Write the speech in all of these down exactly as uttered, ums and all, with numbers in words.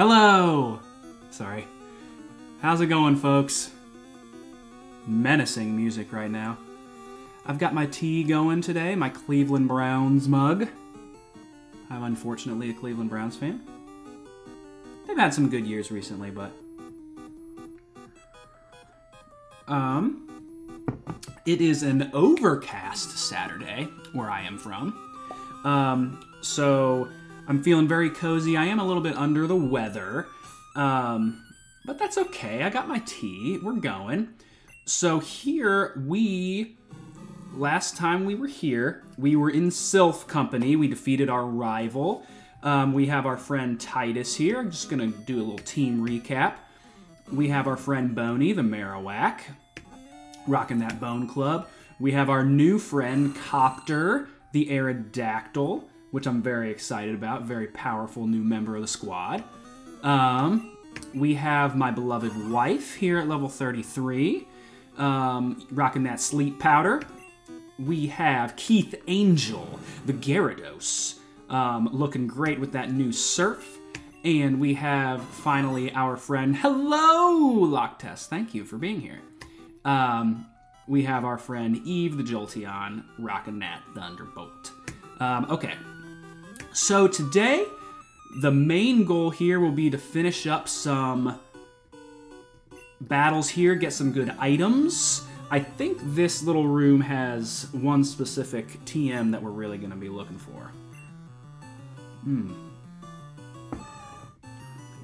Hello! Sorry. How's it going, folks? Menacing music right now. I've got my tea going today, my Cleveland Browns mug. I'm unfortunately a Cleveland Browns fan. They've had some good years recently, but... Um... It is an overcast Saturday, where I am from. Um, so, I'm feeling very cozy. I am a little bit under the weather. Um, but that's okay. I got my tea. We're going. So here we... Last time we were here, we were in Silph Company. We defeated our rival. Um, we have our friend Titus here. I'm just going to do a little team recap. We have our friend Boney, the Marowak. Rocking that Bone Club. We have our new friend Copter, the Aerodactyl, which I'm very excited about. Very powerful new member of the squad. Um, we have my beloved wife here at level thirty-three. Um, rocking that sleep powder. We have Keith Angel, the Gyarados, um, looking great with that new Surf. And we have, finally, our friend, hello, Loctest, thank you for being here. Um, we have our friend Eve, the Jolteon, rocking that Thunderbolt. Um, okay, so today, the main goal here will be to finish up some battles here, get some good items. I think this little room has one specific T M that we're really going to be looking for. Hmm.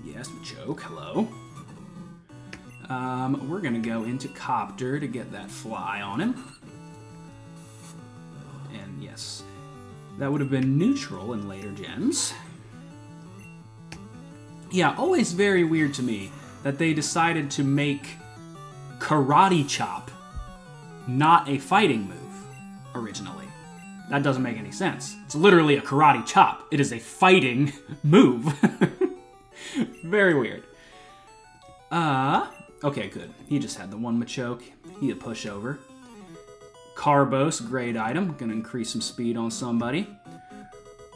Yes, Machoke, hello. Um, we're going to go into Copter to get that fly on him. And yes, that would have been neutral in later gens. Yeah, always very weird to me that they decided to make Karate Chop not a fighting move, originally. That doesn't make any sense. It's literally a karate chop. It is a fighting move. Very weird. Uh, okay, good. He just had the one Machoke. He a pushover. Carbos, great item. Gonna increase some speed on somebody.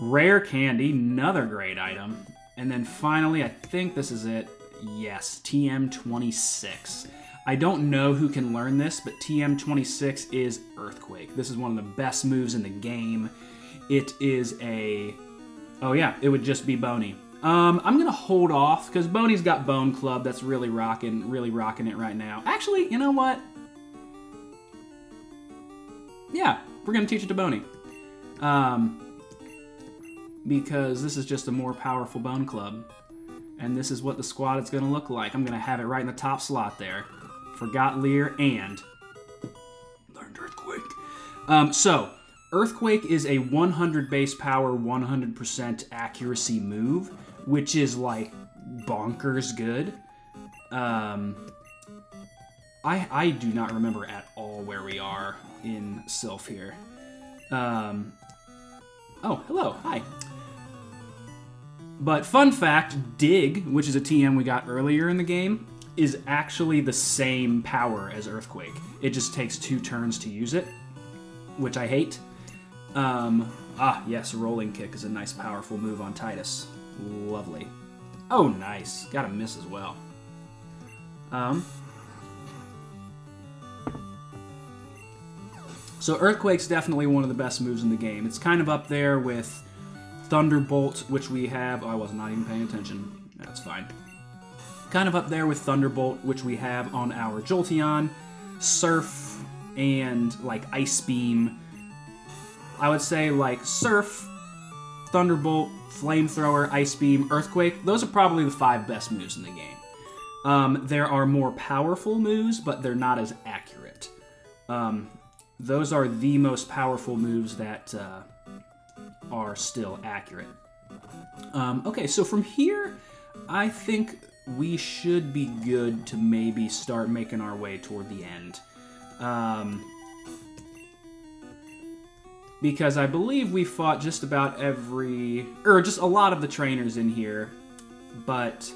Rare Candy, another great item. And then finally, I think this is it. Yes, T M twenty-six. I don't know who can learn this, but T M twenty-six is Earthquake. This is one of the best moves in the game. It is a... Oh yeah, it would just be Boney. Um, I'm going to hold off, because Boney's got Bone Club. That's really rocking, really rocking it right now. Actually, you know what? Yeah, we're going to teach it to Boney. Um, because this is just a more powerful Bone Club. And this is what the squad is going to look like. I'm going to have it right in the top slot there. Forgot Leer and learned Earthquake. Um, so, Earthquake is a one hundred base power, one hundred percent accuracy move, which is like bonkers good. Um, I I do not remember at all where we are in Silph here. Um, oh, hello, hi. But fun fact, Dig, which is a T M we got earlier in the game, is actually the same power as Earthquake. It just takes two turns to use it, which I hate. Um, ah, yes, Rolling Kick is a nice, powerful move on Titus. Lovely. Oh, nice. Got a miss as well. Um, so Earthquake's definitely one of the best moves in the game. It's kind of up there with Thunderbolt, which we have... Oh, I was not even paying attention. That's fine. Kind of up there with Thunderbolt, which we have on our Jolteon, Surf, and, like, Ice Beam. I would say, like, Surf, Thunderbolt, Flamethrower, Ice Beam, Earthquake. Those are probably the five best moves in the game. Um, there are more powerful moves, but they're not as accurate. Um, those are the most powerful moves that... Uh, are still accurate. Um, okay, so from here, I think we should be good to maybe start making our way toward the end. Um, because I believe we fought just about every... or just a lot of the trainers in here, but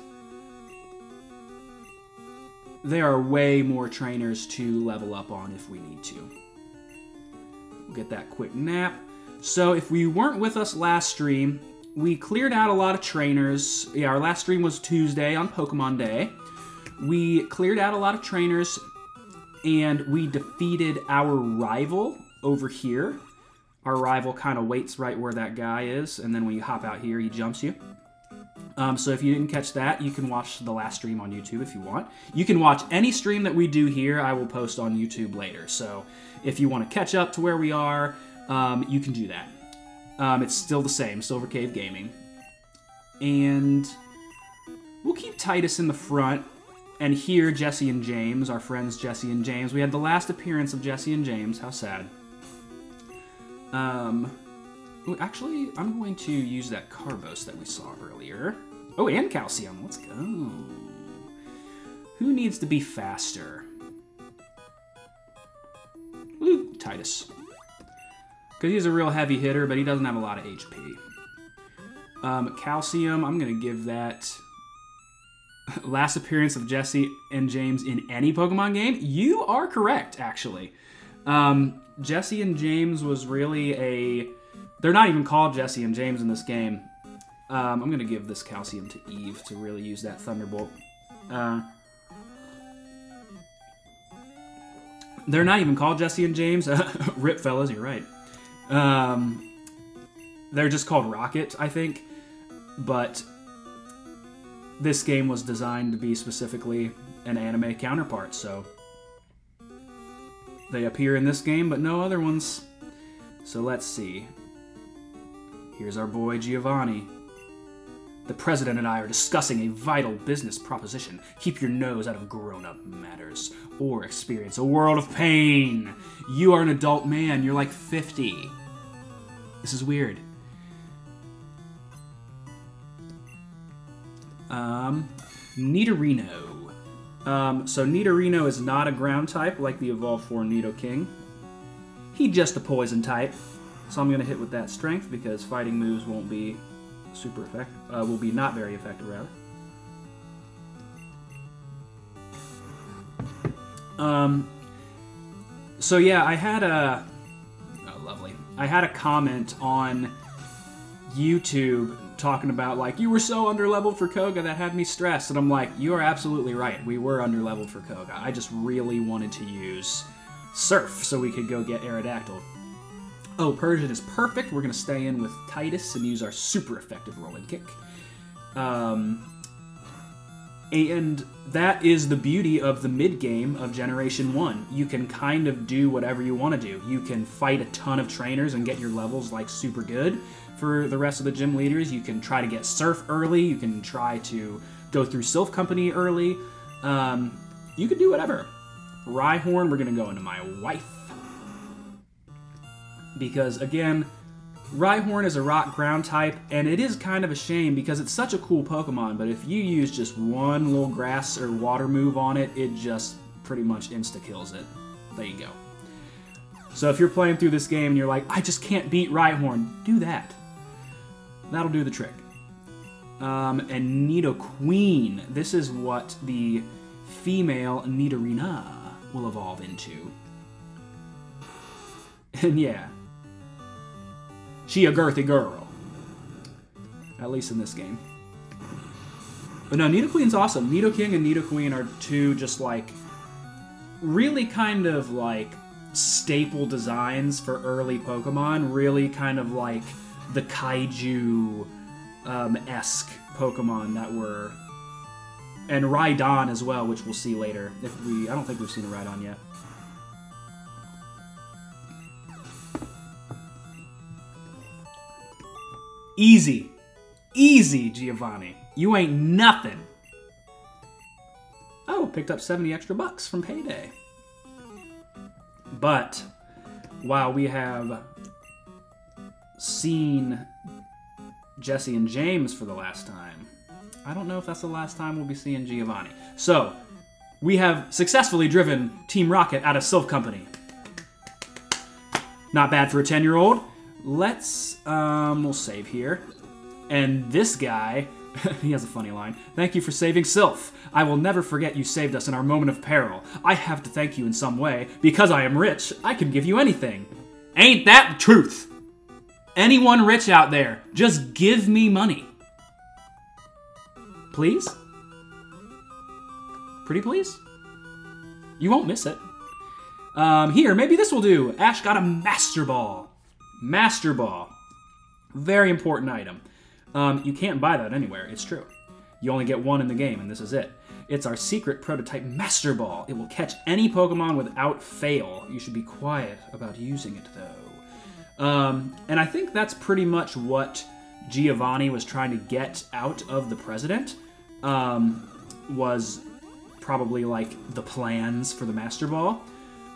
there are way more trainers to level up on if we need to. We'll get that quick nap. So if you weren't with us last stream, we cleared out a lot of trainers. Yeah, our last stream was Tuesday on Pokemon Day. We cleared out a lot of trainers, and we defeated our rival over here. Our rival kind of waits right where that guy is, and then when you hop out here, he jumps you. Um, so if you didn't catch that, you can watch the last stream on YouTube if you want. You can watch any stream that we do here. I will post on YouTube later. So if you want to catch up to where we are, um, you can do that. Um, it's still the same, Silver Cave Gaming. And we'll keep Titus in the front. And here, Jesse and James, our friends Jesse and James. We had the last appearance of Jesse and James. How sad. Um... Actually, I'm going to use that Carbos that we saw earlier. Oh, and Calcium. Let's go. Who needs to be faster? Ooh, Titus. Because he's a real heavy hitter, but he doesn't have a lot of H P. Um, calcium, I'm going to give that... Last appearance of Jesse and James in any Pokemon game? You are correct, actually. Um, Jesse and James was really a... They're not even called Jesse and James in this game. Um, I'm going to give this Calcium to Eve to really use that Thunderbolt. Uh, they're not even called Jesse and James. Rip, fellas, you're right. Um, they're just called Rocket, I think. But this game was designed to be specifically an anime counterpart, so they appear in this game, but no other ones. So let's see. Here's our boy, Giovanni. The president and I are discussing a vital business proposition. Keep your nose out of grown-up matters, or experience a world of pain. You are an adult man. You're like fifty. This is weird. Um, Nidorino. Um, so Nidorino is not a ground type like the Evolve four Nidoking. He's just a poison type. So I'm going to hit with that strength because fighting moves won't be super effective, uh, will be not very effective, rather. Um, so yeah, I had a, oh lovely, I had a comment on YouTube talking about like, you were so underleveled for Koga, that had me stressed. And I'm like, you are absolutely right, we were underleveled for Koga. I just really wanted to use Surf so we could go get Aerodactyl. Oh, Persian is perfect. We're going to stay in with Titus and use our super effective rolling kick. Um, and that is the beauty of the mid-game of Generation one. You can kind of do whatever you want to do. You can fight a ton of trainers and get your levels, like, super good for the rest of the gym leaders. You can try to get Surf early. You can try to go through Silph Company early. Um, you can do whatever. Rhyhorn, we're going to go into my wife. Because, again, Rhyhorn is a rock ground type, and it is kind of a shame because it's such a cool Pokemon, but if you use just one little grass or water move on it, it just pretty much insta-kills it. There you go. So if you're playing through this game and you're like, I just can't beat Rhyhorn, do that. That'll do the trick. Um, and Nidoqueen. This is what the female Nidorina will evolve into. And yeah. She a girthy girl. At least in this game. But no, Nidoqueen's awesome. Nidoking and Nidoqueen are two just like... really kind of like staple designs for early Pokemon. Really kind of like the kaiju-esque um, Pokemon that were... And Rhydon as well, which we'll see later. If we, I don't think we've seen a Rhydon yet. Easy. Easy, Giovanni. You ain't nothing. Oh, picked up seventy extra bucks from payday. But while we have seen Jesse and James for the last time, I don't know if that's the last time we'll be seeing Giovanni. So, we have successfully driven Team Rocket out of Silph Company. Not bad for a ten-year-old. Let's, um, we'll save here. And this guy, he has a funny line. Thank you for saving Silph. I will never forget you saved us in our moment of peril. I have to thank you in some way. Because I am rich, I can give you anything. Ain't that the truth? Anyone rich out there, just give me money. Please? Pretty please? You won't miss it. Um, here, maybe this will do. Ash got a Master Ball. Master Ball. Very important item. Um, you can't buy that anywhere, it's true. You only get one in the game, and this is it. It's our secret prototype Master Ball. It will catch any Pokemon without fail. You should be quiet about using it, though. Um, and I think that's pretty much what Giovanni was trying to get out of the president, um, was probably, like, the plans for the Master Ball.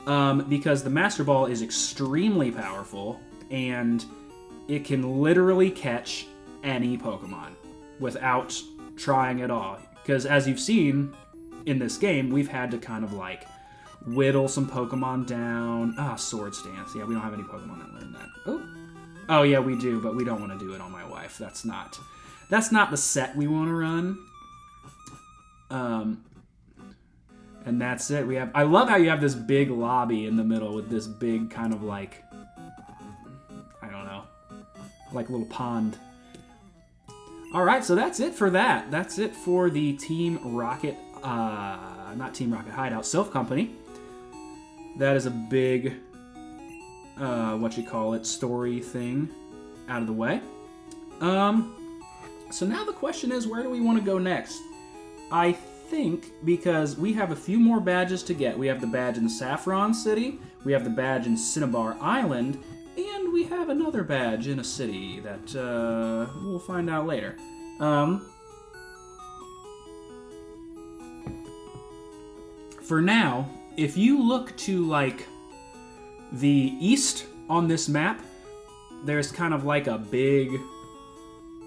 Um, because the Master Ball is extremely powerful, and it can literally catch any Pokemon without trying at all. Because as you've seen in this game, we've had to kind of like whittle some Pokemon down. Ah, Sword Stance. Yeah, we don't have any Pokemon that learn that. Oh, oh yeah, we do, but we don't want to do it on my wife. That's not, that's not the set we want to run. Um, and that's it. We have. I love how you have this big lobby in the middle with this big kind of like, I don't know, like little pond. Alright, so that's it for that. That's it for the Team Rocket, uh, not Team Rocket Hideout, Silph Company. That is a big, uh, what you call it, story thing out of the way. Um, so now the question is, where do we want to go next? I think, because we have a few more badges to get. We have the badge in Saffron City, we have the badge in Cinnabar Island, and we have another badge in a city that uh, we'll find out later. Um, for now, if you look to like the east on this map, there's kind of like a big,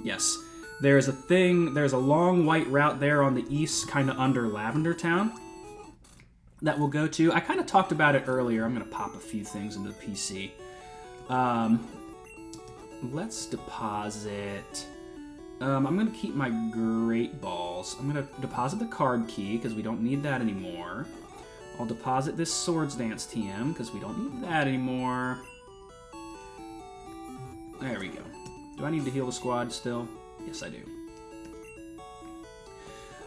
yes, there's a thing, there's a long white route there on the east, kind of under Lavender Town, that we'll go to. I kind of talked about it earlier. I'm going to pop a few things into the P C. Um, let's deposit, um, I'm going to keep my great balls. I'm going to deposit the card key because we don't need that anymore. I'll deposit this Swords Dance T M because we don't need that anymore. There we go. Do I need to heal the squad still? Yes, I do.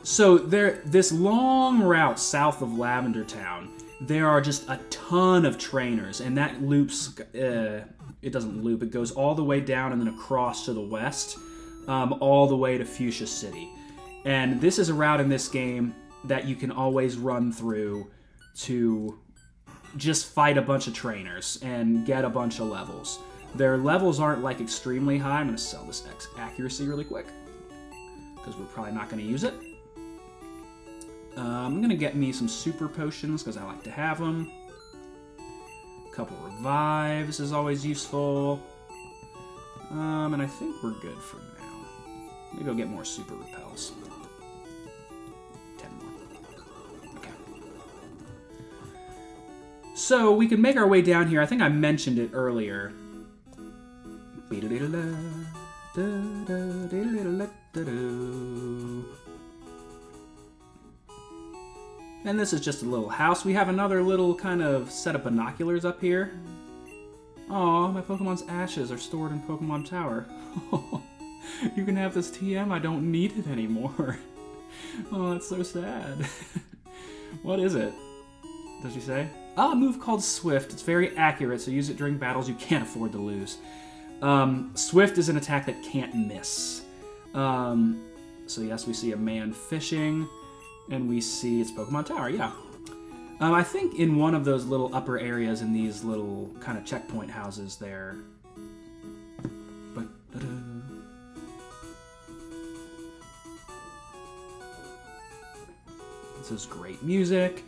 So there, this long route south of Lavender Town, there are just a ton of trainers, and that loops, uh, it doesn't loop, it goes all the way down and then across to the west, um, all the way to Fuchsia City. And this is a route in this game that you can always run through to just fight a bunch of trainers and get a bunch of levels. Their levels aren't like extremely high. I'm going to sell this X accuracy really quick because we're probably not going to use it. Uh, I'm going to get me some super potions because I like to have them. A couple revives is always useful. Um, and I think we're good for now. Maybe I'll get more super repels. ten more. Okay. So we can make our way down here. I think I mentioned it earlier. And this is just a little house. We have another little kind of set of binoculars up here. Aw, my Pokemon's ashes are stored in Pokemon Tower. You can have this T M, I don't need it anymore. Oh, that's so sad. What is it? Does she say? Ah, a move called Swift. It's very accurate, so use it during battles you can't afford to lose. Um, Swift is an attack that can't miss. Um, so yes, we see a man fishing. And we see it's Pokemon Tower, yeah. Um, I think in one of those little upper areas in these little kind of checkpoint houses there. This is great music.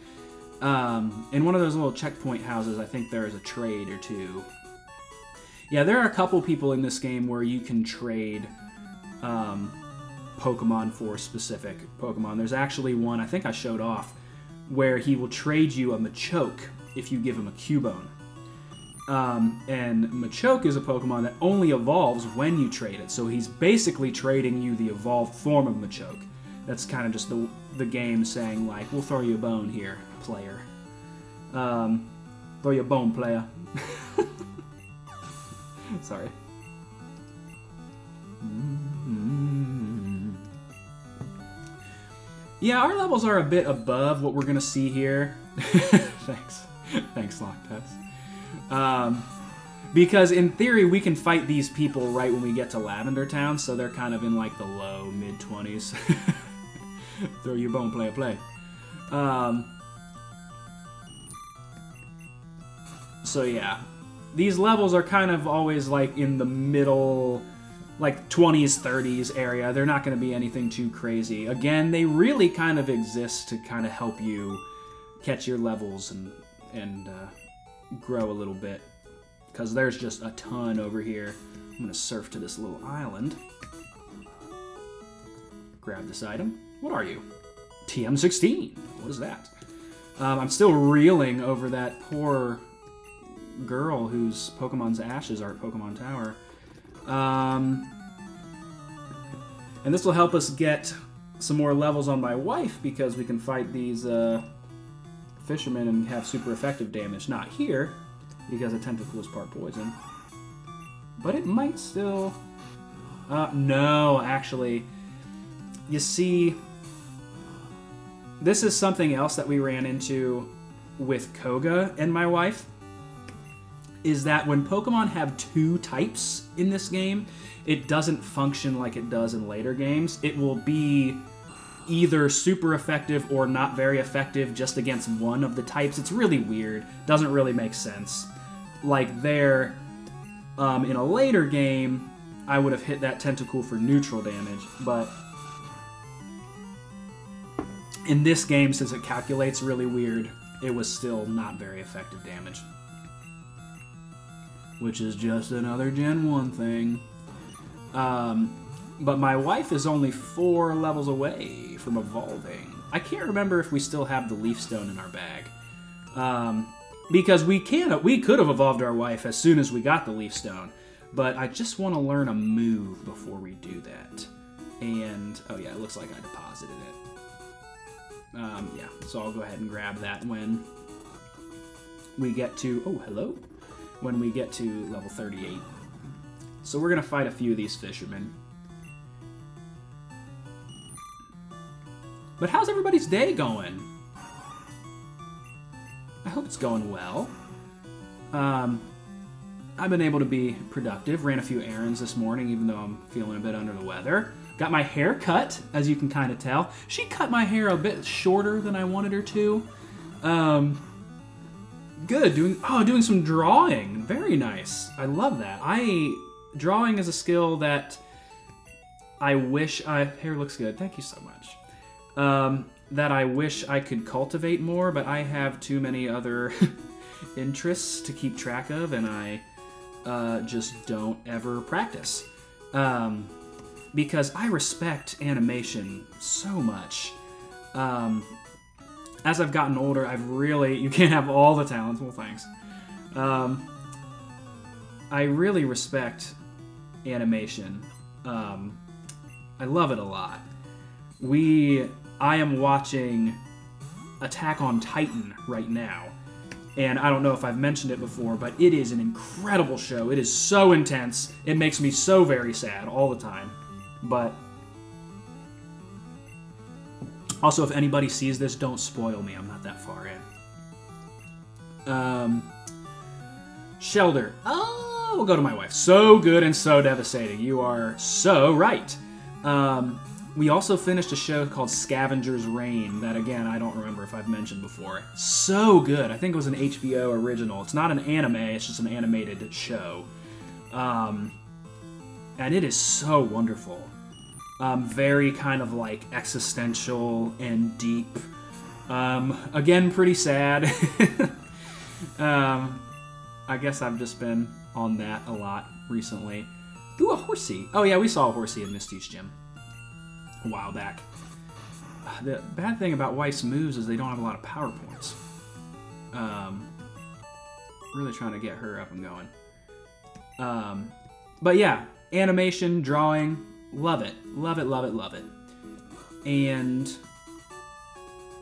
Um, in one of those little checkpoint houses, I think there is a trade or two. Yeah, there are a couple people in this game where you can trade... Um, Pokemon for specific Pokemon. There's actually one, I think I showed off, where he will trade you a Machoke if you give him a Cubone. Um, and Machoke is a Pokemon that only evolves when you trade it, so he's basically trading you the evolved form of Machoke. That's kind of just the, the game saying, like, we'll throw you a bone here, player. Um, throw you a bone, player. Sorry. Yeah, our levels are a bit above what we're going to see here. Thanks. Thanks, Loctus. Um, because in theory, we can fight these people right when we get to Lavender Town, so they're kind of in like the low, mid twenties. Throw your bone, play a play. Um, so yeah. These levels are kind of always like in the middle, like twenties, thirties area. They're not going to be anything too crazy. Again, they really kind of exist to kind of help you catch your levels and and uh, grow a little bit, because there's just a ton over here. I'm going to surf to this little island. Grab this item. What are you? T M sixteen. What is that? Um, I'm still reeling over that poor girl whose Pokemon's ashes are at Pokemon Tower. Um, and this will help us get some more levels on my wife, because we can fight these uh, fishermen and have super effective damage. Not here, because a tentacle is part poison. But it might still... Uh, no, actually. You see, this is something else that we ran into with Koga and my wife, is that when Pokemon have two types in this game, it doesn't function like it does in later games. It will be either super effective or not very effective just against one of the types. It's really weird. Doesn't really make sense. Like there, um, in a later game, I would have hit that tentacle for neutral damage, but in this game, since it calculates really weird, it was still not very effective damage. Which is just another Gen one thing. Um, but my wife is only four levels away from evolving. I can't remember if we still have the Leaf Stone in our bag. Um, because we can, we could have evolved our wife as soon as we got the Leaf Stone. But I just want to learn a move before we do that. And, oh yeah, it looks like I deposited it. Um, yeah, so I'll go ahead and grab that when we get to... Oh, hello. When we get to level thirty-eight. So we're going to fight a few of these fishermen. But how's everybody's day going? I hope it's going well. Um, I've been able to be productive. Ran a few errands this morning, even though I'm feeling a bit under the weather. Got my hair cut, as you can kind of tell. She cut my hair a bit shorter than I wanted her to. Um... Good, doing oh, doing some drawing. Very nice. I love that. I drawing is a skill that I wish I hair looks good. Thank you so much. Um, that I wish I could cultivate more, but I have too many other interests to keep track of, and I uh, just don't ever practice um, because I respect animation so much. Um, As I've gotten older, I've really... You can't have all the talents. Well, thanks. Um, I really respect animation. Um, I love it a lot. We... I am watching Attack on Titan right now. And I don't know if I've mentioned it before, but it is an incredible show. It is so intense. It makes me so very sad all the time. But... Also, if anybody sees this, don't spoil me. I'm not that far in. Um, Shellder. Oh, we'll go to my wife. So good and so devastating. You are so right. Um, we also finished a show called Scavenger's Reign that, again, I don't remember if I've mentioned before. So good. I think it was an H B O original. It's not an anime. It's just an animated show. Um, and it is so wonderful. Um, very kind of like existential and deep. Um, again, pretty sad. um, I guess I've just been on that a lot recently. Ooh, a horsey. Oh yeah, we saw a horsey in Misty's gym a while back. The bad thing about Weiss moves is they don't have a lot of power points. Um, really trying to get her up and going. Um, but yeah, animation, drawing... Love it. Love it, love it, love it. And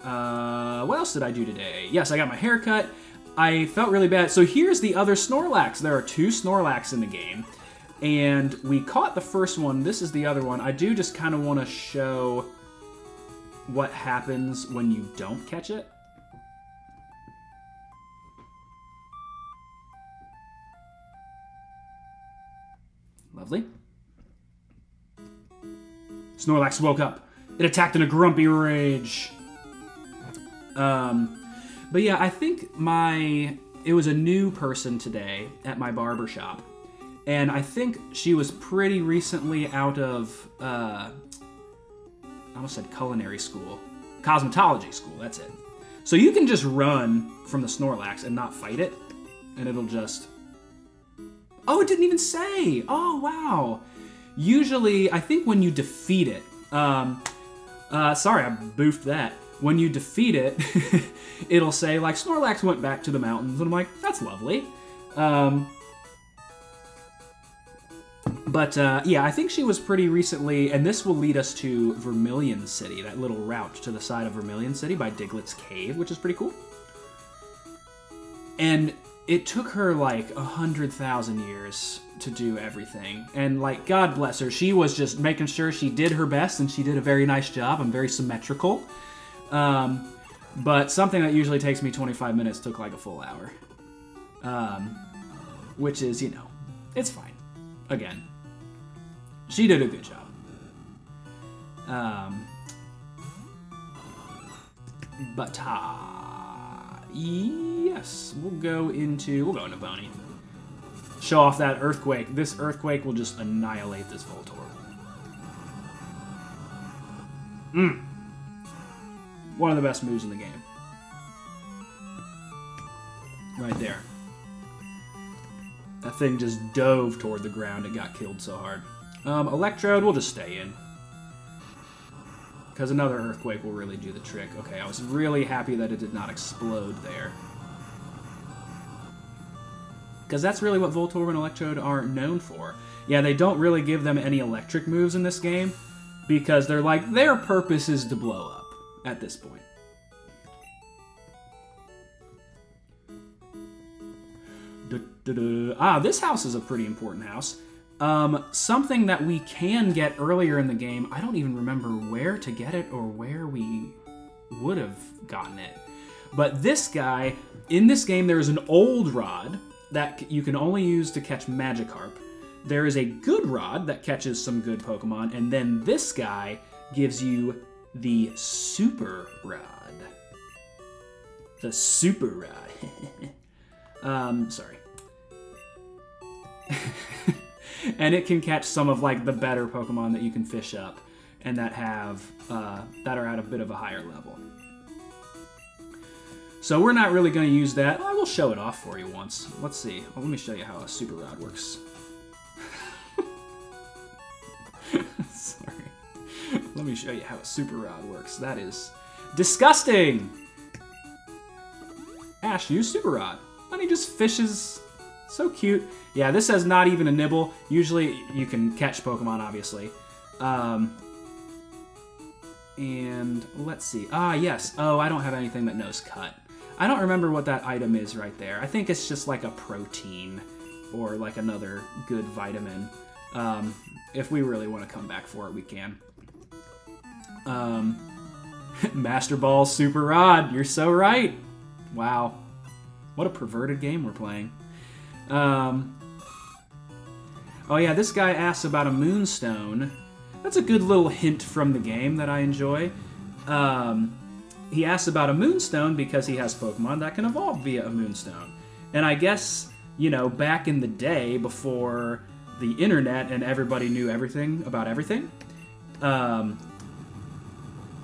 uh, what else did I do today? Yes, I got my hair cut. I felt really bad. So here's the other Snorlax. There are two Snorlax in the game. And we caught the first one. This is the other one. I do just kind of want to show what happens when you don't catch it? Lovely. Snorlax woke up. It attacked in a grumpy rage. Um, but yeah, I think my... It was a new person today at my barber shop, and I think she was pretty recently out of... Uh, I almost said culinary school. Cosmetology school, that's it. So you can just run from the Snorlax and not fight it, and it'll just... Oh, it didn't even say! Oh, wow! Usually, I think when you defeat it... Um, uh, sorry, I boofed that. When you defeat it, it'll say, like, Snorlax went back to the mountains, and I'm like, that's lovely. Um, but, uh, yeah, I think she was pretty recently, and this will lead us to Vermilion City, that little route to the side of Vermilion City by Diglett's Cave, which is pretty cool. And... It took her, like, a hundred thousand years to do everything. And, like, God bless her. She was just making sure she did her best, and she did a very nice job. I'm very symmetrical. Um, but something that usually takes me twenty-five minutes took, like, a full hour. Um, which is, you know, it's fine. Again, she did a good job. Um, but, uh, yeah. Yes, we'll go into... We'll go into Boney. Show off that Earthquake. This Earthquake will just annihilate this Voltorb. Mmm. One of the best moves in the game. Right there. That thing just dove toward the ground and got killed so hard. Um, Electrode, we'll just stay in. Because another Earthquake will really do the trick. Okay, I was really happy that it did not explode there. Because that's really what Voltorb and Electrode are known for. Yeah, they don't really give them any electric moves in this game, because they're like, their purpose is to blow up at this point. Du-du-du. Ah, this house is a pretty important house. Um, something that we can get earlier in the game, I don't even remember where to get it or where we would have gotten it. But this guy, in this game there is an old rod that you can only use to catch Magikarp. There is a good rod that catches some good Pokemon, and then this guy gives you the super rod. The super rod. um, sorry. And it can catch some of, like, the better Pokemon that you can fish up and that have, uh, that are at a bit of a higher level. So we're not really going to use that. I will show it off for you once. Let's see. Well, let me show you how a Super Rod works. Sorry. Let me show you how a Super Rod works. That is disgusting! Ash, use Super Rod. And he just fishes... So cute. Yeah, this has not even a nibble. Usually you can catch Pokemon, obviously. Um, and let's see. Ah, yes. Oh, I don't have anything that knows cut. I don't remember what that item is right there. I think it's just like a protein or like another good vitamin. Um, if we really want to come back for it, we can. Um, Master Ball Super Rod. You're so right. Wow. What a perverted game we're playing. Um, oh yeah, this guy asks about a moonstone. That's a good little hint from the game that I enjoy. Um, he asks about a moonstone because he has Pokemon that can evolve via a moonstone. And I guess, you know, back in the day before the internet and everybody knew everything about everything, um,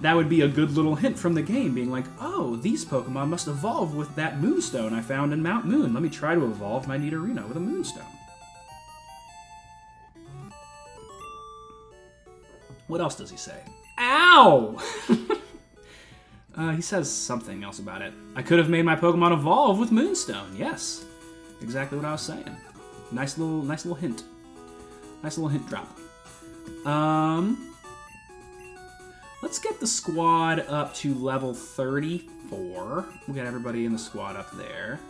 that would be a good little hint from the game, being like, oh, these Pokemon must evolve with that Moonstone I found in Mount Moon. Let me try to evolve my Nidorino with a Moonstone. What else does he say? Ow! uh, he says something else about it. I could have made my Pokemon evolve with Moonstone. Yes, exactly what I was saying. Nice little, nice little hint. Nice little hint drop. Um... Let's get the squad up to level thirty-four. We got everybody in the squad up there.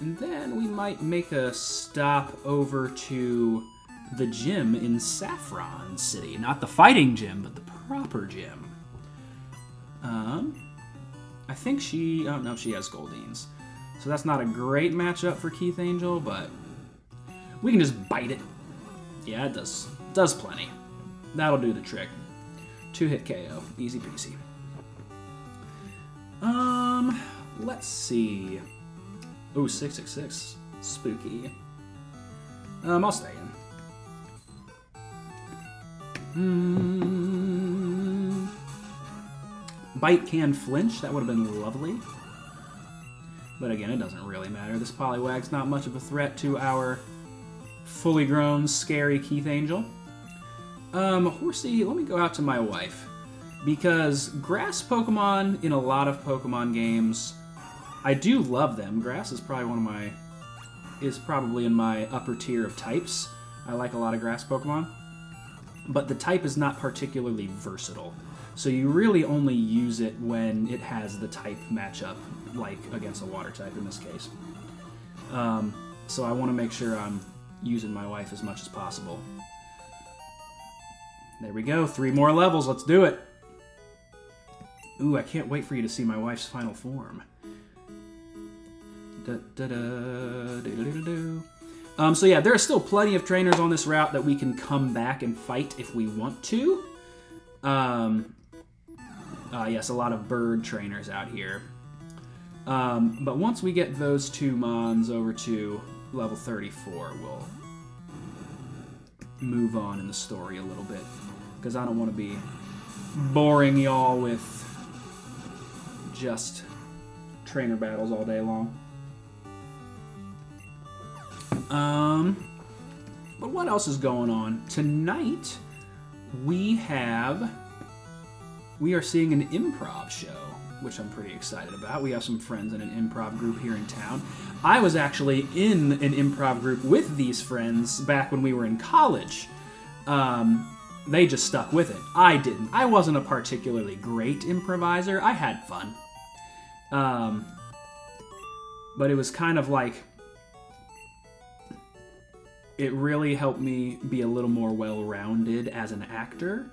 And then we might make a stop over to the gym in Saffron City. Not the fighting gym, but the proper gym. Um, I think she... Oh, no, she has Goldunes. So that's not a great matchup for Keith Angel, but we can just bite it. Yeah, it does, does plenty. That'll do the trick. Two-hit K O. Easy peasy. Um, let's see. Ooh, six six six. Spooky. Um, I'll stay in. Mm. Bite can flinch. That would have been lovely. But again, it doesn't really matter. This Poliwag's not much of a threat to our fully grown, scary Keith Angel. Um, Horsey, let me go out to my wife. Because grass Pokemon in a lot of Pokemon games, I do love them. Grass is probably one of my... is probably in my upper tier of types. I like a lot of grass Pokemon. But the type is not particularly versatile. So you really only use it when it has the type matchup, like against a water type in this case. Um, so I want to make sure I'm using my wife as much as possible. There we go. Three more levels. Let's do it. Ooh, I can't wait for you to see my wife's final form. Da, da, da, da, da, da, da. Um, so yeah, there are still plenty of trainers on this route that we can come back and fight if we want to. Um, uh, yes, a lot of bird trainers out here. Um, but once we get those two Mons over to level thirty-four, we'll move on in the story a little bit, because I don't want to be boring y'all with just trainer battles all day long. Um, but what else is going on? Tonight, we have... we are seeing an improv show, which I'm pretty excited about. We have some friends in an improv group here in town. I was actually in an improv group with these friends back when we were in college. Um... They just stuck with it. I didn't. I wasn't a particularly great improviser. I had fun. Um, but it was kind of like... it really helped me be a little more well-rounded as an actor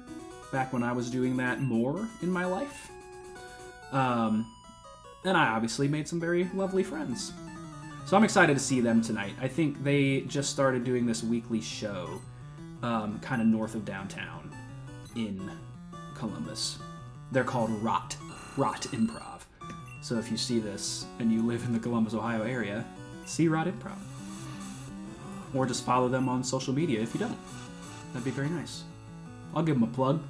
back when I was doing that more in my life. Um, and I obviously made some very lovely friends. So I'm excited to see them tonight. I think they just started doing this weekly show Um, kind of north of downtown in Columbus. They're called Rot. Rot Improv. So if you see this and you live in the Columbus, Ohio area, see Rot Improv. Or just follow them on social media if you don't. That'd be very nice. I'll give them a plug.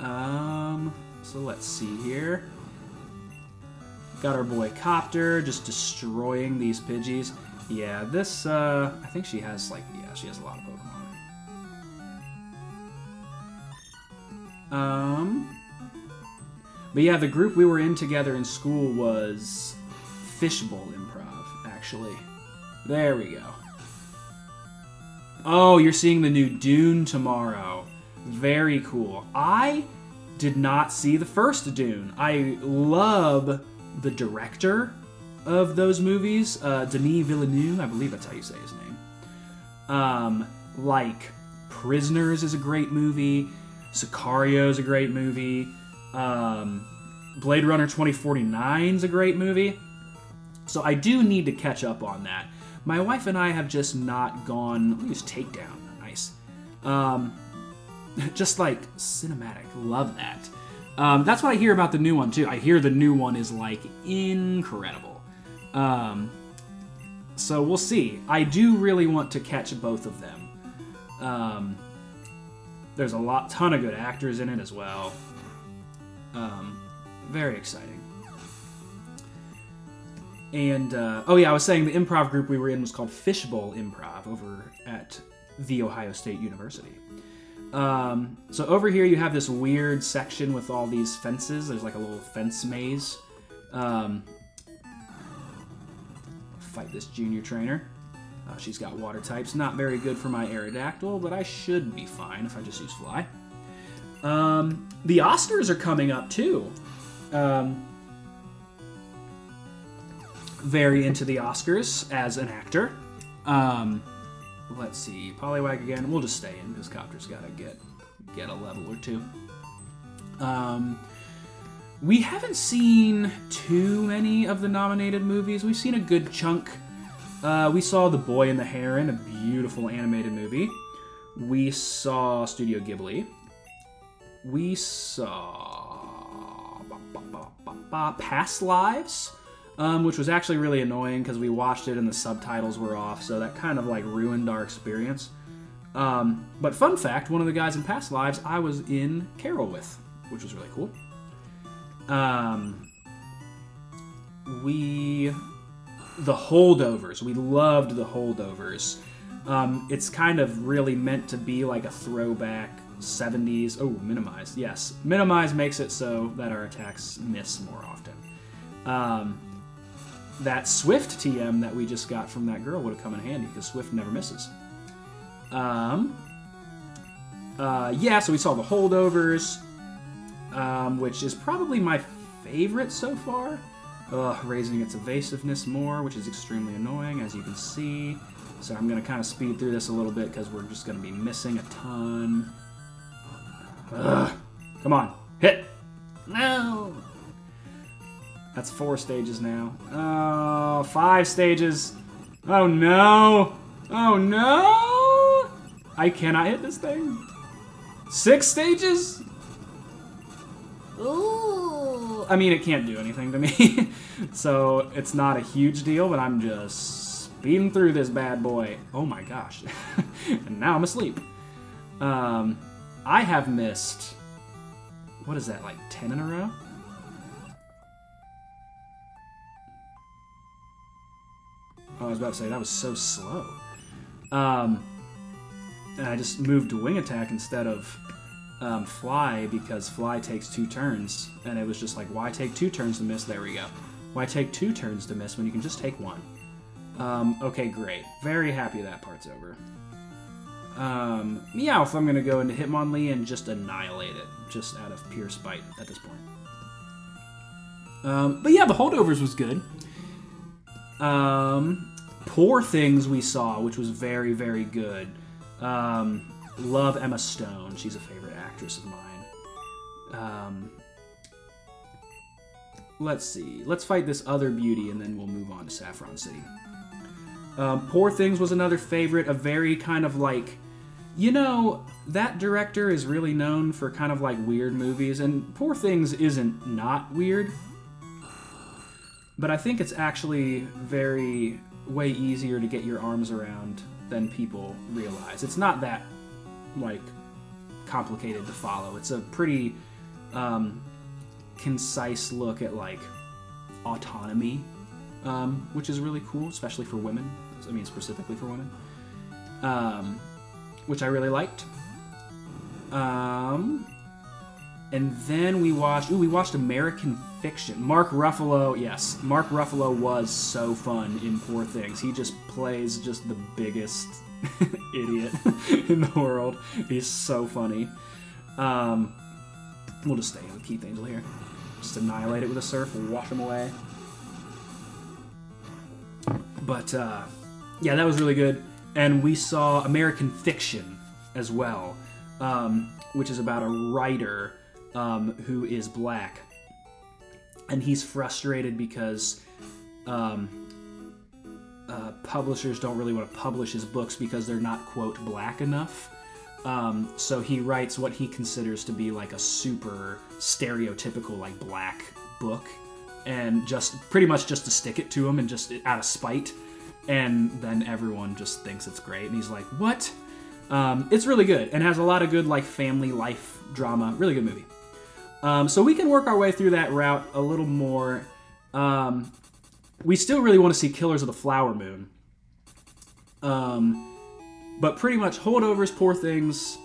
Um, so let's see here. Got our boy Copter just destroying these Pidgeys. Yeah, this, uh, I think she has, like, yeah, she has a lot of Pokemon. Um, but yeah, the group we were in together in school was Fishbowl Improv, actually. There we go. Oh, you're seeing the new Dune tomorrow. Very cool. I did not see the first Dune. I love the director of those movies, uh, Denis Villeneuve, I believe that's how you say his name. Um, like, Prisoners is a great movie, Sicario is a great movie, um, Blade Runner twenty forty-nine is a great movie. So I do need to catch up on that. My wife and I have just not gone, let me use Takedown, nice. Um, just like, cinematic, love that. Um, that's what I hear about the new one, too. I hear the new one is, like, incredible. Um, so we'll see. I do really want to catch both of them. Um, there's a lot, ton of good actors in it as well. Um, very exciting. And, uh, oh yeah, I was saying the improv group we were in was called Fishbowl Improv over at The Ohio State University. Um, so over here you have this weird section with all these fences. There's like a little fence maze. Um... Fight this junior trainer. Uh, she's got water types. Not very good for my Aerodactyl, but I should be fine if I just use Fly. Um, the Oscars are coming up too. Um, very into the Oscars as an actor. Um, let's see, Poliwag again. We'll just stay in because Copter's got to get get a level or two. Um, We haven't seen too many of the nominated movies. We've seen a good chunk. Uh, we saw The Boy and the Heron, a beautiful animated movie. We saw Studio Ghibli. We saw Past Lives, um, which was actually really annoying because we watched it and the subtitles were off, so that kind of like ruined our experience. Um, but fun fact, one of the guys in Past Lives I was in Carol with, which was really cool. Um, we, The Holdovers, we loved The Holdovers. Um, it's kind of really meant to be like a throwback seventies, oh, minimize, yes. Minimize makes it so that our attacks miss more often. Um, that Swift T M that we just got from that girl would have come in handy because Swift never misses. Um, uh, yeah, so we saw The Holdovers, um, which is probably my favorite so far. Ugh, raising its evasiveness more, which is extremely annoying, as you can see. So I'm going to kind of speed through this a little bit because we're just going to be missing a ton. Ugh. Come on, hit! No! That's four stages now. Oh, five stages. Oh no! Oh no! I cannot hit this thing. Six stages? Ooh. I mean, it can't do anything to me. So it's not a huge deal, but I'm just speeding through this bad boy. Oh my gosh. And now I'm asleep. Um, I have missed, what is that, like ten in a row? Oh, I was about to say, that was so slow. Um... And I just moved to wing attack instead of um, fly because fly takes two turns. And it was just like, why take two turns to miss? There we go. Why take two turns to miss when you can just take one? Um, okay, great. Very happy that part's over. Um, Meowth, I'm going to go into Hitmonlee and just annihilate it. Just out of pure spite at this point. Um, but yeah, The Holdovers was good. Um, Poor Things we saw, which was very, very good. Um, love Emma Stone. She's a favorite actress of mine. Um, let's see. Let's fight this other beauty, and then we'll move on to Saffron City. Um, Poor Things was another favorite. A very kind of like, you know, that director is really known for kind of like weird movies, and Poor Things isn't not weird. But I think it's actually very way easier to get your arms around than people realize. It's not that, like, complicated to follow. It's a pretty um, concise look at, like, autonomy, um, which is really cool, especially for women. I mean, specifically for women. Um, which I really liked. Um, and then we watched... Ooh, we watched American Fiction. Mark Ruffalo, yes. Mark Ruffalo was so fun in Poor Things. He just plays just the biggest idiot in the world. He's so funny. Um, we'll just stay with Keith Angel here. Just annihilate it with a surf and wash him away. But, uh, yeah, that was really good. And we saw American Fiction as well, um, which is about a writer um, who is black. And he's frustrated because um, uh, publishers don't really want to publish his books because they're not, quote, black enough. Um, so he writes what he considers to be like a super stereotypical, like, black book. And just pretty much just to stick it to him and just out of spite. And then everyone just thinks it's great. And he's like, what? Um, it's really good and has a lot of good, like, family life drama. Really good movie. Um, so we can work our way through that route a little more. Um, we still really want to see Killers of the Flower Moon. Um, but pretty much Holdovers, Poor Things,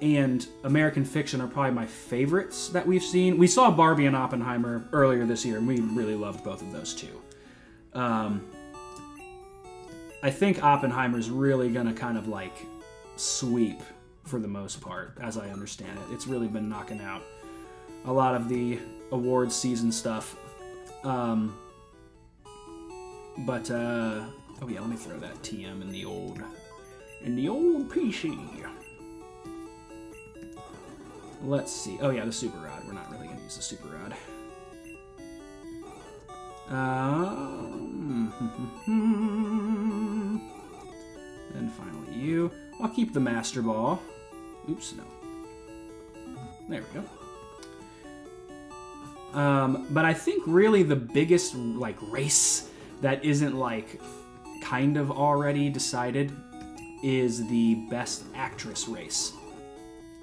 and American Fiction are probably my favorites that we've seen. We saw Barbie and Oppenheimer earlier this year, and we really loved both of those two. Um, I think Oppenheimer's really going to kind of, like, sweep for the most part, as I understand it. It's really been knocking out a lot of the awards season stuff. Um, but, uh, oh yeah, let me throw that T M in the old, in the old P C. Let's see. Oh yeah, the Super Rod. We're not really going to use the super rod. Um, and finally you. I'll keep the Master Ball. Oops, no. There we go. Um, but I think really the biggest like race that isn't like kind of already decided is the Best Actress race.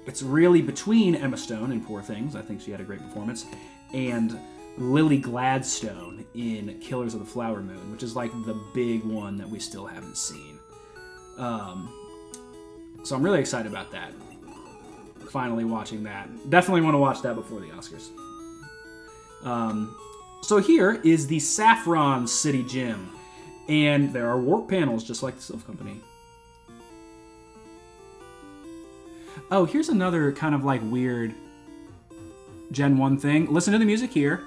It's really between Emma Stone in Poor Things, I think she had a great performance, and Lily Gladstone in Killers of the Flower Moon, which is like the big one that we still haven't seen. Um, so I'm really excited about that. Finally watching that. Definitely want to watch that before the Oscars. Um, so here is the Saffron City Gym, and there are warp panels just like the Silph Company. Oh, here's another kind of like weird Gen one thing. Listen to the music here.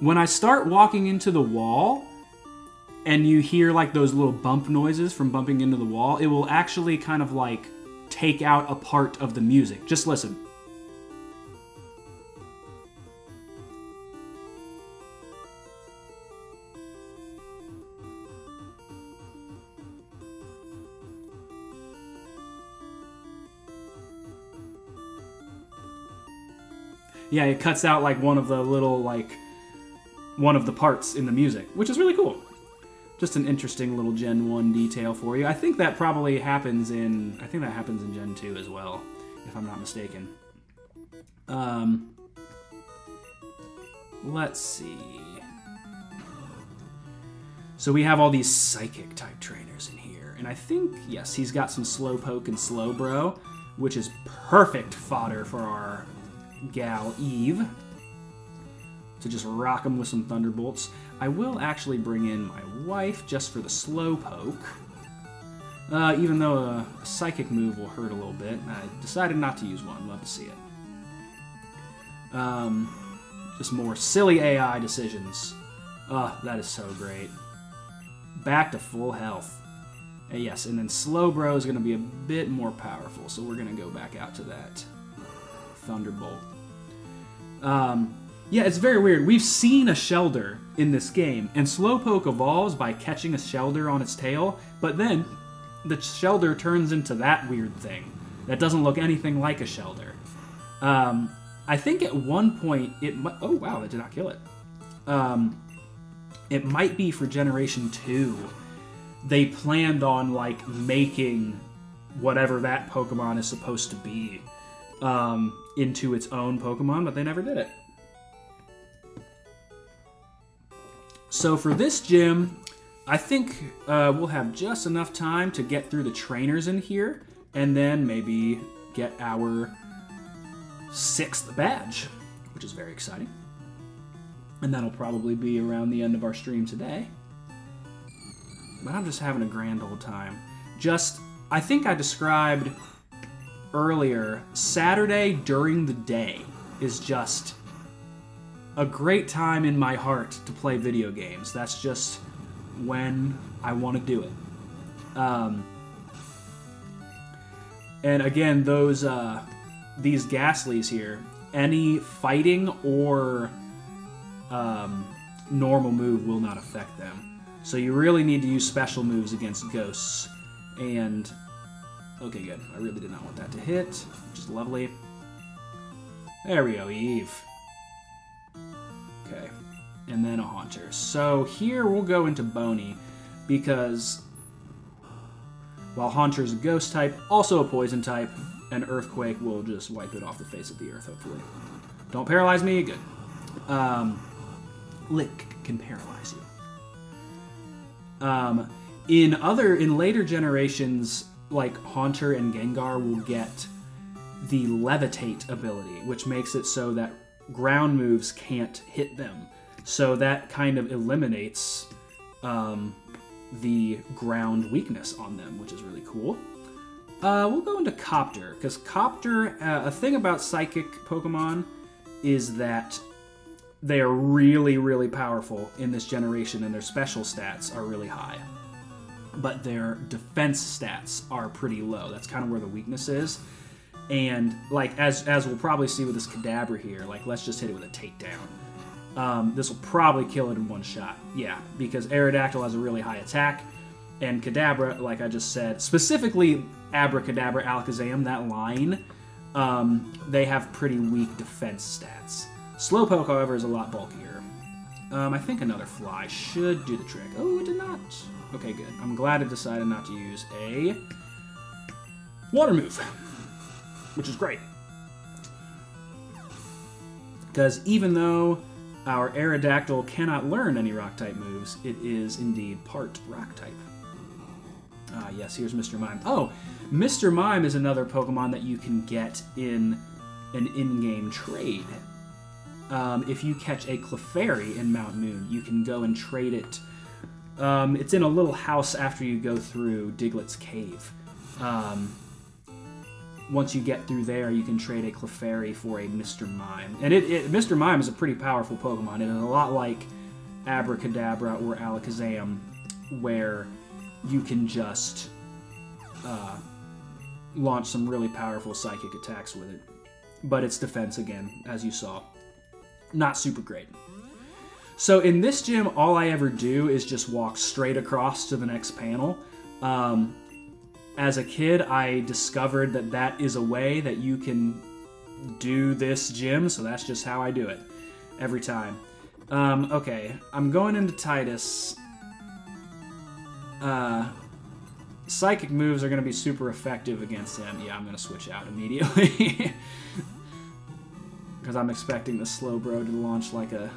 When I start walking into the wall and you hear like those little bump noises from bumping into the wall, it will actually kind of like take out a part of the music. Just listen. Yeah, it cuts out like one of the little like one of the parts in the music, which is really cool. Just an interesting little Gen one detail for you. I think that probably happens in I think that happens in Gen two as well, if I'm not mistaken. Um, let's see. So we have all these psychic type trainers in here, and I think yes, he's got some Slowpoke and Slowbro, which is perfect fodder for our gal Eve to just rock them with some Thunderbolts. I will actually bring in my wife just for the Slowpoke, uh, even though a, a psychic move will hurt a little bit. I decided not to use one. Love to see it. Um, just more silly A I decisions. Oh, that is so great. Back to full health. And yes, and then Slowbro is going to be a bit more powerful, so we're going to go back out to that Thunderbolt. Um, yeah, it's very weird. We've seen a Shellder in this game, and Slowpoke evolves by catching a Shellder on its tail, but then the Shellder turns into that weird thing that doesn't look anything like a Shellder. Um, I think at one point it might... Oh, wow, that did not kill it. Um, it might be for Generation two. They planned on, like, making whatever that Pokemon is supposed to be Um, into its own Pokemon, but they never did it. So for this gym, I think uh, we'll have just enough time to get through the trainers in here, and then maybe get our sixth badge, which is very exciting. And that'll probably be around the end of our stream today. But I'm just having a grand old time. Just, I think I described earlier, Saturday during the day is just a great time in my heart to play video games. That's just when I want to do it. Um, and again, those uh, these Ghastlies here, any fighting or um, normal move will not affect them. So you really need to use special moves against ghosts. And okay, good. I really did not want that to hit, which is lovely. There we go, Eve. Okay, and then a Haunter. So here we'll go into Boney, because while Haunter is a ghost type, also a poison type, an Earthquake will just wipe it off the face of the earth, hopefully. Don't paralyze me, good. Um, Lick can paralyze you. Um, in other, in later generations, like Haunter and Gengar will get the Levitate ability, which makes it so that ground moves can't hit them. So that kind of eliminates um, the ground weakness on them, which is really cool. Uh, we'll go into Copter, because Copter, uh, a thing about psychic Pokemon is that they are really, really powerful in this generation, and their special stats are really high. but their defense stats are pretty low. That's kind of where the weakness is. And like as as we'll probably see with this Kadabra here, like let's just hit it with a takedown. Um, this will probably kill it in one shot. Yeah, because Aerodactyl has a really high attack, and Kadabra, like I just said, specifically Abracadabra, Alakazam, that line, um, they have pretty weak defense stats. Slowpoke, however, is a lot bulkier. Um, I think another fly should do the trick. Oh, it did not. Okay, good. I'm glad it decided not to use a water move, which is great. Because even though our Aerodactyl cannot learn any Rock-type moves, it is indeed part Rock-type. Ah, yes, here's Mister Mime. Oh, Mister Mime is another Pokemon that you can get in an in-game trade. Um, if you catch a Clefairy in Mount Moon, you can go and trade it. Um, it's in a little house after you go through Diglett's Cave. Um, once you get through there, you can trade a Clefairy for a Mister Mime. And it, it, Mister Mime is a pretty powerful Pokemon. It is a lot like Abracadabra or Alakazam, where you can just uh, launch some really powerful psychic attacks with it. But its defense, again, as you saw, not super great. So in this gym, all I ever do is just walk straight across to the next panel. Um, as a kid, I discovered that that is a way that you can do this gym, so that's just how I do it every time. Um, okay, I'm going into Titus. Uh, psychic moves are going to be super effective against him. Yeah, I'm going to switch out immediately. Because I'm expecting the Slowbro to launch like a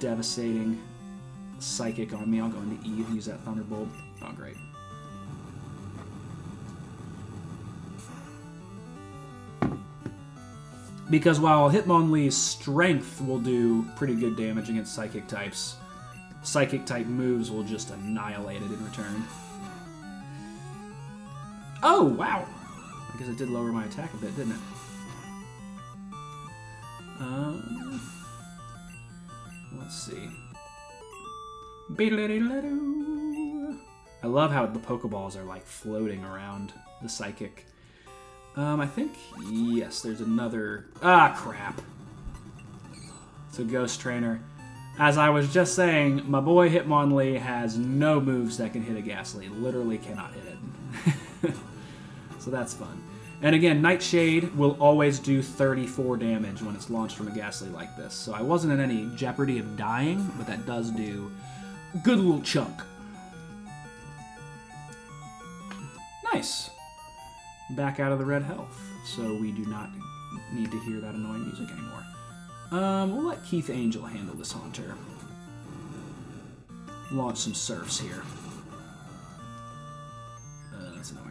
devastating psychic on me. I'll go into Eve and use that Thunderbolt. Oh, great. Because while Hitmonlee's strength will do pretty good damage against psychic types, psychic type moves will just annihilate it in return. Oh, wow! Because it did lower my attack a bit, didn't it? Um, let's see. I love how the Pokeballs are like floating around the psychic. Um, I think, yes, there's another... Ah, crap. It's a Ghost Trainer. As I was just saying, my boy Hitmonlee has no moves that can hit a Ghastly. Literally cannot hit it. So that's fun. And again, Nightshade will always do thirty-four damage when it's launched from a Ghastly like this. So I wasn't in any jeopardy of dying, but that does do a good little chunk. Nice. Back out of the red health, so we do not need to hear that annoying music anymore. Um, we'll let Keith Angel handle this Haunter. Launch some Surfs here. Uh, that's annoying.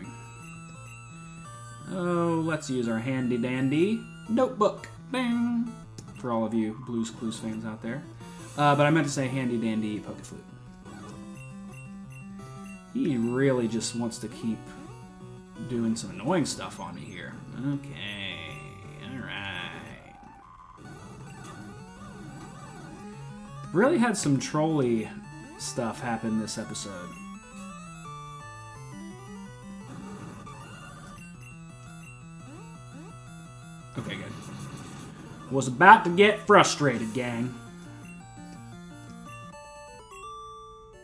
Oh, let's use our handy-dandy notebook. Bam! For all of you Blue's Clues fans out there. Uh, but I meant to say handy-dandy pocket flute. He really just wants to keep doing some annoying stuff on me here. Okay, alright. Really had some trolley stuff happen this episode. Okay, good. Was about to get frustrated, gang.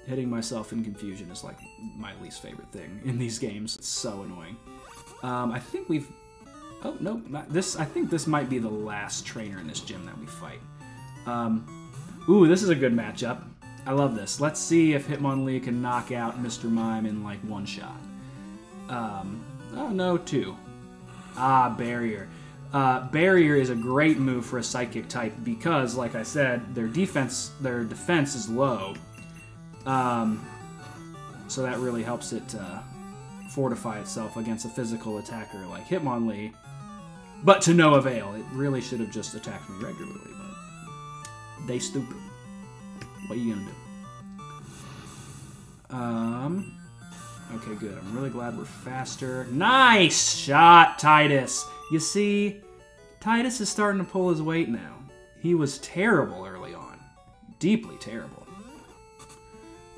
Hitting myself in confusion is like my least favorite thing in these games. It's so annoying. Um, I think we've... Oh, no. Not this. I think this might be the last trainer in this gym that we fight. Um, ooh, this is a good matchup. I love this. Let's see if Hitmonlee can knock out Mister Mime in like one shot. Um, oh, no, two. Ah, Barrier. Uh, Barrier is a great move for a Psychic type because, like I said, their defense their defense is low, um, so that really helps it uh, fortify itself against a physical attacker like Hitmonlee, but to no avail. It really should have just attacked me regularly, but they stupid. What are you gonna do? Um, okay, good. I'm really glad we're faster. Nice shot, Titus! You see, Titus is starting to pull his weight now. He was terrible early on. Deeply terrible.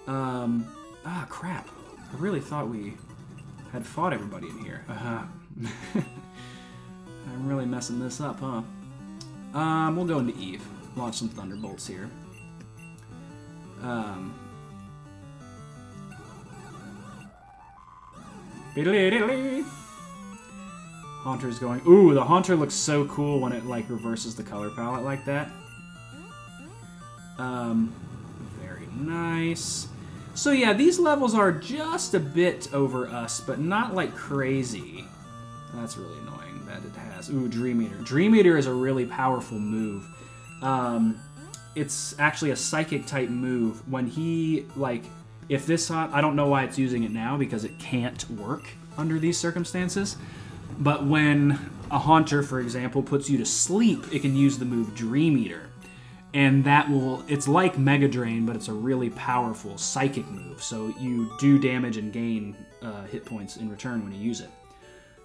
Um, ah, crap. I really thought we had fought everybody in here. Uh-huh. I'm really messing this up, huh? Um, we'll go into Eve. Launch some Thunderbolts here. Um... Haunter's going... Ooh, the Haunter looks so cool when it, like, reverses the color palette like that. Um, very nice. So, yeah, these levels are just a bit over us, but not, like, crazy. That's really annoying that it has... Ooh, Dream Eater. Dream Eater is a really powerful move. Um, it's actually a Psychic-type move. When he, like... If this, I don't know why it's using it now, because it can't work under these circumstances. But when a Haunter, for example, puts you to sleep, it can use the move Dream Eater. And that will, it's like Mega Drain, but it's a really powerful psychic move. So you do damage and gain uh, hit points in return when you use it.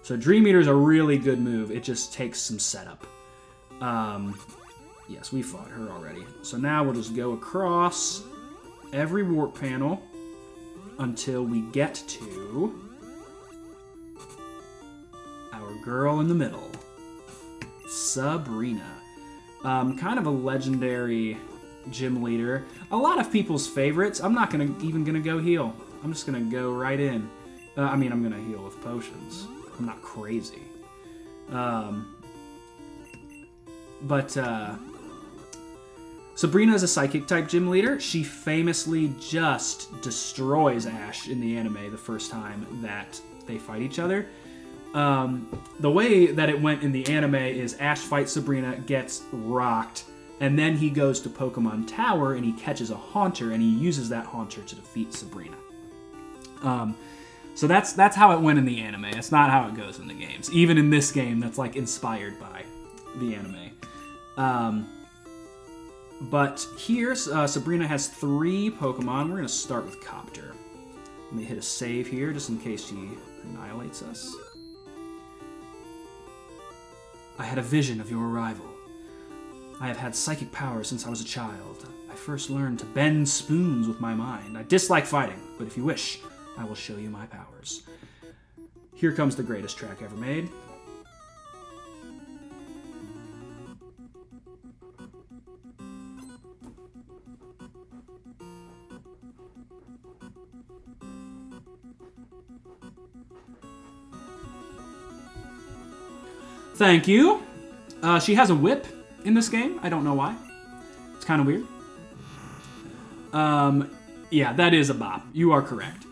So Dream Eater is a really good move. It just takes some setup. Um, yes, we fought her already. So now we'll just go across every warp panel until we get to our girl in the middle, Sabrina. Um, kind of a legendary gym leader. A lot of people's favorites. I'm not gonna even gonna go heal. I'm just gonna go right in. Uh, I mean, I'm gonna heal with potions. I'm not crazy. Um, but, uh... Sabrina is a Psychic-type gym leader. She famously just destroys Ash in the anime the first time that they fight each other. Um, the way that it went in the anime is Ash fights Sabrina, gets rocked, and then he goes to Pokemon Tower and he catches a Haunter, and he uses that Haunter to defeat Sabrina. Um, so that's, that's how it went in the anime. That's not how it goes in the games. Even in this game, that's like inspired by the anime. Um... But here, uh, Sabrina has three Pokemon. We're going to start with Copter. Let me hit a save here, just in case she annihilates us. I had a vision of your arrival. I have had psychic power since I was a child. I first learned to bend spoons with my mind. I dislike fighting, but if you wish, I will show you my powers. Here comes the greatest track ever made. Thank you. Uh, she has a whip in this game. I don't know why. It's kind of weird. Um, yeah, that is a bop. You are correct.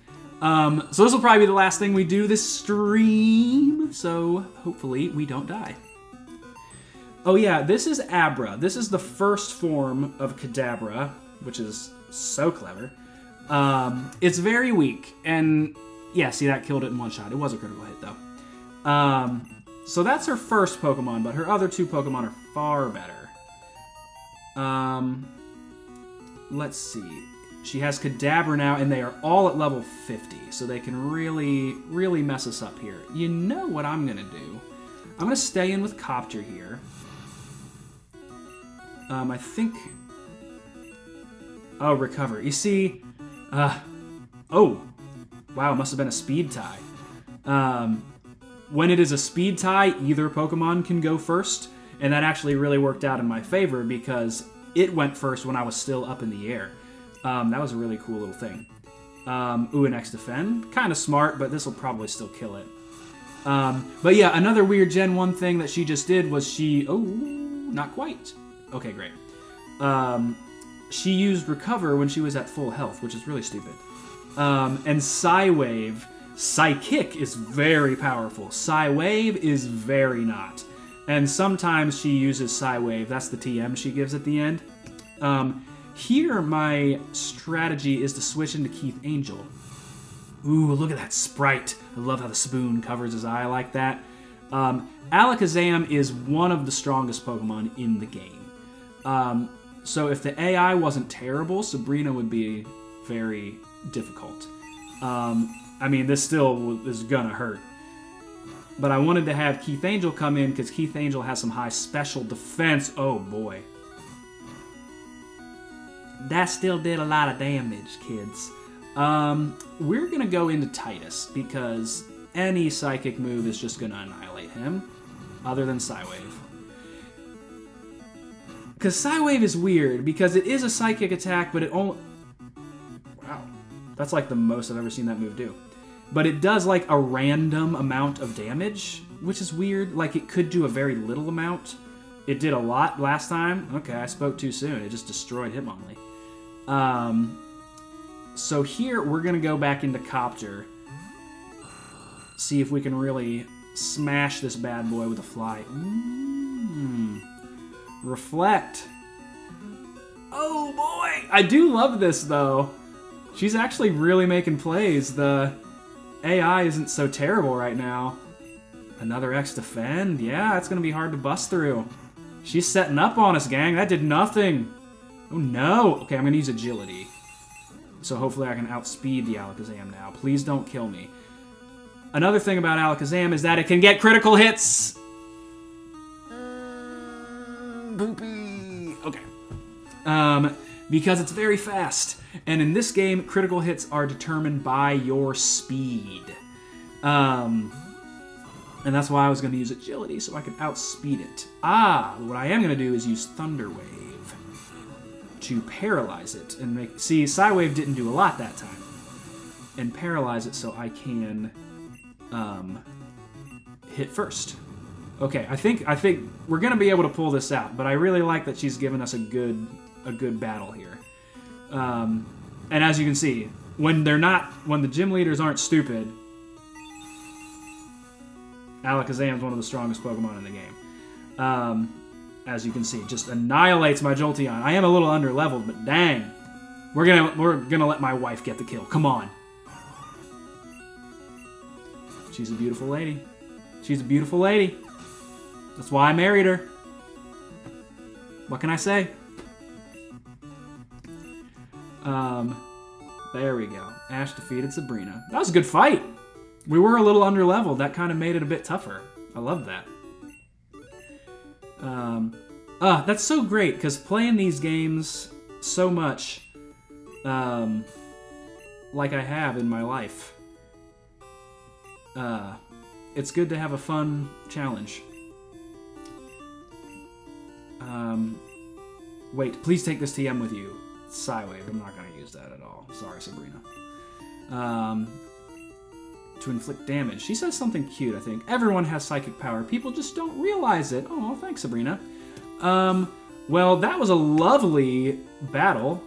Um, so this will probably be the last thing we do this stream. So hopefully we don't die. Oh yeah, this is Abra. This is the first form of Kadabra, which is so clever. Um, it's very weak. And yeah, see, that killed it in one shot. It was a critical hit though. Um... So that's her first Pokemon, but her other two Pokemon are far better. Um, let's see. She has Kadabra now, and they are all at level fifty, so they can really, really mess us up here. You know what I'm going to do? I'm going to stay in with Copter here. Um, I think... Oh, recover. You see... Uh, oh! Wow, it must have been a speed tie. Um... When it is a speed tie, either Pokemon can go first, and that actually really worked out in my favor because it went first when I was still up in the air. Um, that was a really cool little thing. Um, ooh, an X Defend. Kind of smart, but this will probably still kill it. Um, but yeah, another weird Gen one thing that she just did was she... Oh, not quite. Okay, great. Um, she used Recover when she was at full health, which is really stupid. Um, and Psywave... Psychic is very powerful. Psywave is very not. And sometimes she uses Psywave. That's the T M she gives at the end. Um, here, my strategy is to switch into Keith Angel. Ooh, look at that sprite. I love how the spoon covers his eye like that. Um, Alakazam is one of the strongest Pokemon in the game. Um, so if the A I wasn't terrible, Sabrina would be very difficult. Um... I mean, this still is gonna hurt. But I wanted to have Keith Angel come in because Keith Angel has some high special defense. Oh, boy. That still did a lot of damage, kids. Um, we're going to go into Titus, because any psychic move is just going to annihilate him, other than Psywave. Because Psywave is weird, because it is a psychic attack, but it only... Wow. That's like the most I've ever seen that move do. But it does like a random amount of damage, which is weird. Like, it could do a very little amount. It did a lot last time. Okay, I spoke too soon. It just destroyed Hitmonlee. Um... So here, we're going to go back into Copter. See if we can really smash this bad boy with a fly. Mm. Reflect. Oh, boy! I do love this, though. She's actually really making plays. The A I isn't so terrible right now. Another X defend? Yeah, it's going to be hard to bust through. She's setting up on us, gang. That did nothing. Oh, no. Okay, I'm going to use Agility. So hopefully I can outspeed the Alakazam now. Please don't kill me. Another thing about Alakazam is that it can get critical hits! Mm, boopy! Okay. Um, because it's very fast. And in this game, critical hits are determined by your speed. Um, and that's why I was going to use Agility, so I could outspeed it. Ah! What I am going to do is use Thunder Wave to paralyze it and make... See, Psywave didn't do a lot that time. And paralyze it so I can um, hit first. Okay, I think I think we're going to be able to pull this out, but I really like that she's given us a good a good battle here. Um, and as you can see, when they're not... When the gym leaders aren't stupid, Alakazam is one of the strongest Pokemon in the game. Um... As you can see, just annihilates my Jolteon. I am a little under-leveled, but dang. We're gonna we're gonna let my wife get the kill. Come on. She's a beautiful lady. She's a beautiful lady. That's why I married her. What can I say? Um, there we go. Ash defeated Sabrina. That was a good fight. We were a little under-leveled. That kind of made it a bit tougher. I love that. Um, ah, that's so great, because playing these games so much, um, like I have in my life, uh, it's good to have a fun challenge. Um, wait, please take this T M with you. Psywave, I'm not going to use that at all. Sorry, Sabrina. Um... to inflict damage. She says something cute, I think. Everyone has psychic power. People just don't realize it. Oh, thanks, Sabrina. Um, well, that was a lovely battle,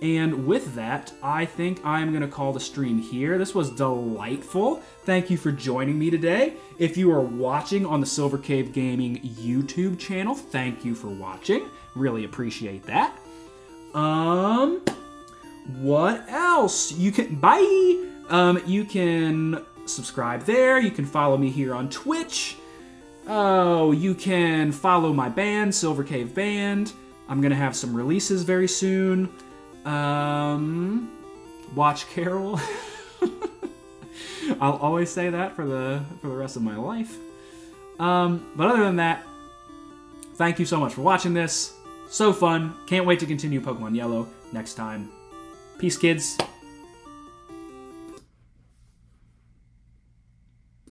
and with that, I think I'm going to call the stream here. This was delightful. Thank you for joining me today. If you are watching on the Silver Cave Gaming YouTube channel, thank you for watching. Really appreciate that. Um, what else? You can... Bye! Um, you can... subscribe there. You can follow me here on Twitch. Oh, you can follow my band, Silver Cave Band. I'm gonna have some releases very soon. Um, watch Carol. I'll always say that for the for the rest of my life. Um, but other than that, thank you so much for watching this. So fun. Can't wait to continue Pokemon Yellow next time. Peace, kids.